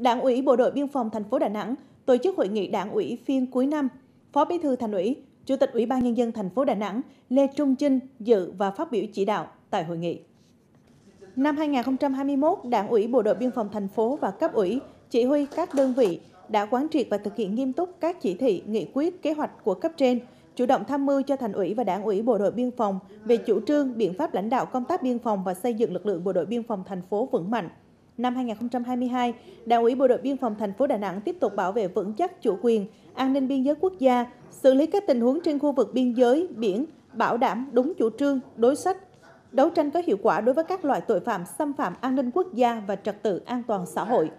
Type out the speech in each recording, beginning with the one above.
Đảng ủy Bộ đội Biên phòng thành phố Đà Nẵng tổ chức hội nghị Đảng ủy phiên cuối năm. Phó Bí thư Thành ủy, Chủ tịch Ủy ban Nhân dân thành phố Đà Nẵng Lê Trung Chinh dự và phát biểu chỉ đạo tại hội nghị. Năm 2021, Đảng ủy Bộ đội Biên phòng thành phố và cấp ủy, chỉ huy các đơn vị đã quán triệt và thực hiện nghiêm túc các chỉ thị, nghị quyết, kế hoạch của cấp trên, chủ động tham mưu cho Thành ủy và Đảng ủy Bộ đội Biên phòng về chủ trương, biện pháp lãnh đạo công tác biên phòng và xây dựng lực lượng Bộ đội Biên phòng thành phố vững mạnh. Năm 2022, Đảng ủy Bộ đội Biên phòng thành phố Đà Nẵng tiếp tục bảo vệ vững chắc chủ quyền, an ninh biên giới quốc gia, xử lý các tình huống trên khu vực biên giới, biển, bảo đảm đúng chủ trương, đối sách, đấu tranh có hiệu quả đối với các loại tội phạm xâm phạm an ninh quốc gia và trật tự an toàn xã hội.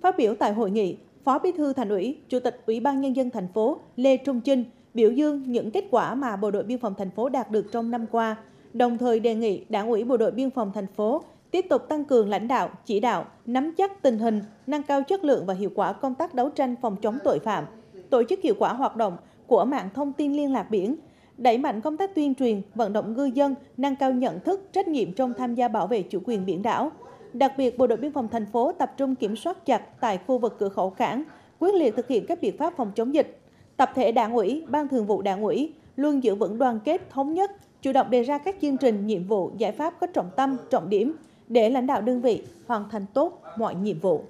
Phát biểu tại hội nghị, Phó Bí thư Thành ủy, Chủ tịch Ủy ban Nhân dân thành phố Lê Trung Chinh biểu dương những kết quả mà Bộ đội Biên phòng thành phố đạt được trong năm qua, đồng thời đề nghị Đảng ủy Bộ đội Biên phòng thành phố tiếp tục tăng cường lãnh đạo, chỉ đạo, nắm chắc tình hình, nâng cao chất lượng và hiệu quả công tác đấu tranh phòng chống tội phạm, tổ chức hiệu quả hoạt động của mạng thông tin liên lạc biển, đẩy mạnh công tác tuyên truyền, vận động ngư dân nâng cao nhận thức, trách nhiệm trong tham gia bảo vệ chủ quyền biển đảo. Đặc biệt, Bộ đội Biên phòng thành phố tập trung kiểm soát chặt tại khu vực cửa khẩu cảng, quyết liệt thực hiện các biện pháp phòng chống dịch. Tập thể Đảng ủy, Ban Thường vụ Đảng ủy luôn giữ vững đoàn kết, thống nhất, chủ động đề ra các chương trình, nhiệm vụ, giải pháp có trọng tâm, trọng điểm để lãnh đạo đơn vị hoàn thành tốt mọi nhiệm vụ.